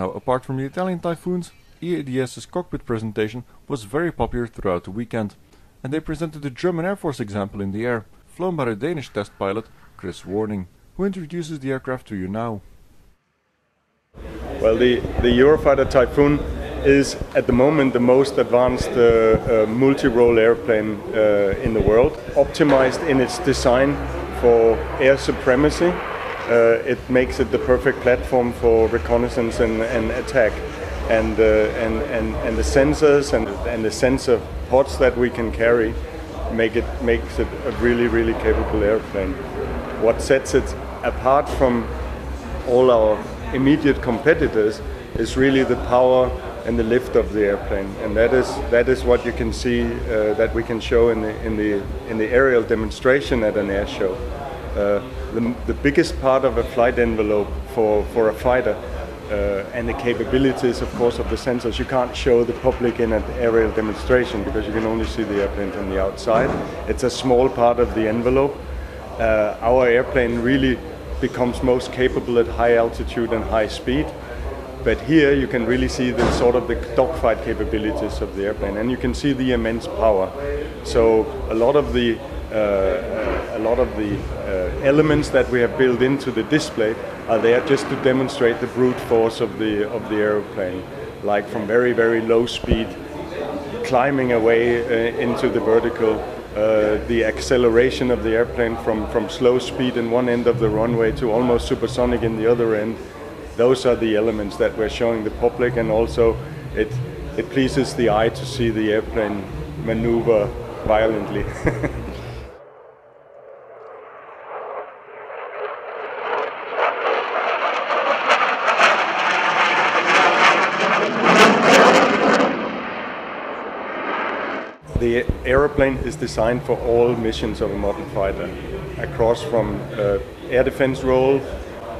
Now, apart from the Italian Typhoons, EADS's cockpit presentation was very popular throughout the weekend, and they presented the German Air Force example in the air, flown by the Danish test pilot Chris Worning, who introduces the aircraft to you now. Well, the Eurofighter Typhoon is at the moment the most advanced multi-role airplane in the world, optimized in its design for air supremacy. It makes it the perfect platform for reconnaissance and attack. And the sensors and the sensor pods that we can carry makes it a really capable airplane. What sets it apart from all our immediate competitors is really the power and the lift of the airplane, and that is what you can see that we can show in the aerial demonstration at an air show. The biggest part of a flight envelope for a fighter, and the capabilities, of course, of the sensors. You can't show the public in an aerial demonstration because you can only see the airplane from the outside. It's a small part of the envelope. Our airplane really becomes most capable at high altitude and high speed. But here you can really see the sort of the dogfight capabilities of the airplane, and you can see the immense power. So a lot of the elements that we have built into the display are there just to demonstrate the brute force of the airplane, like from very low speed, climbing away into the vertical, the acceleration of the airplane from slow speed in one end of the runway to almost supersonic in the other end. Those are the elements that we're showing the public, and also it pleases the eye to see the airplane maneuver violently. The aeroplane is designed for all missions of a modern fighter, across from air defense role,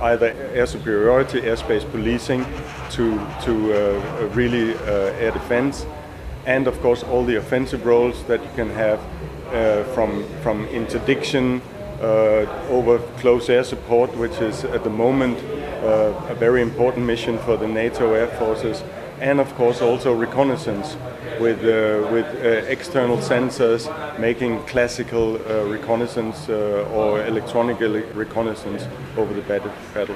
either air superiority, airspace policing, to really air defense, and of course all the offensive roles that you can have, from interdiction over close air support, which is at the moment a very important mission for the NATO air forces, and of course also reconnaissance with external sensors, making classical reconnaissance or electronic reconnaissance over the battlefield.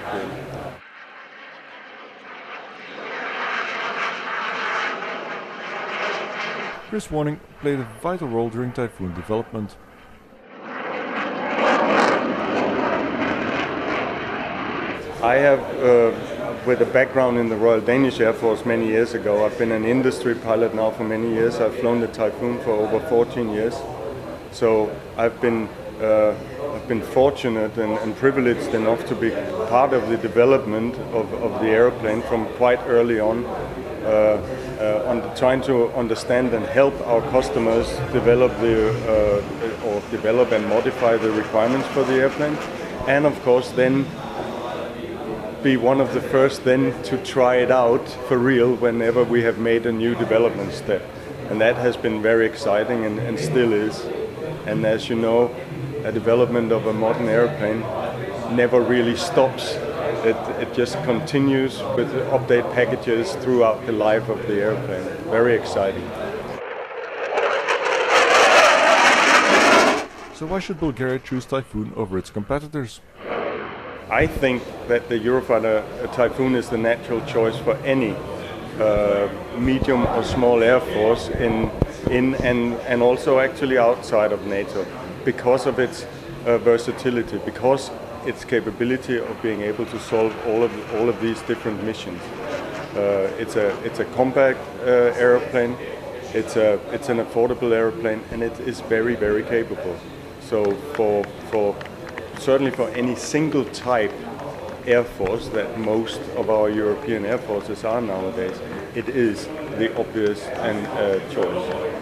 Chris Worning played a vital role during Typhoon development. I have, with a background in the Royal Danish Air Force many years ago, I've been an industry pilot now for many years. I've flown the Typhoon for over 14 years. So I've been fortunate and privileged enough to be part of the development of the airplane from quite early on trying to understand and help our customers develop develop and modify the requirements for the airplane. And of course then be one of the first then to try it out for real whenever we have made a new development step. And that has been very exciting and still is. And as you know, a development of a modern airplane never really stops. It just continues with update packages throughout the life of the airplane. Very exciting. So why should Bulgaria choose Typhoon over its competitors? I think that the Eurofighter Typhoon is the natural choice for any medium or small air force in and also actually outside of NATO, because of its versatility, because its capability of being able to solve all of these different missions. It's a compact airplane. It's an affordable airplane, and it is very capable. So certainly for any single type air force that most of our European air forces are nowadays, it is the obvious choice.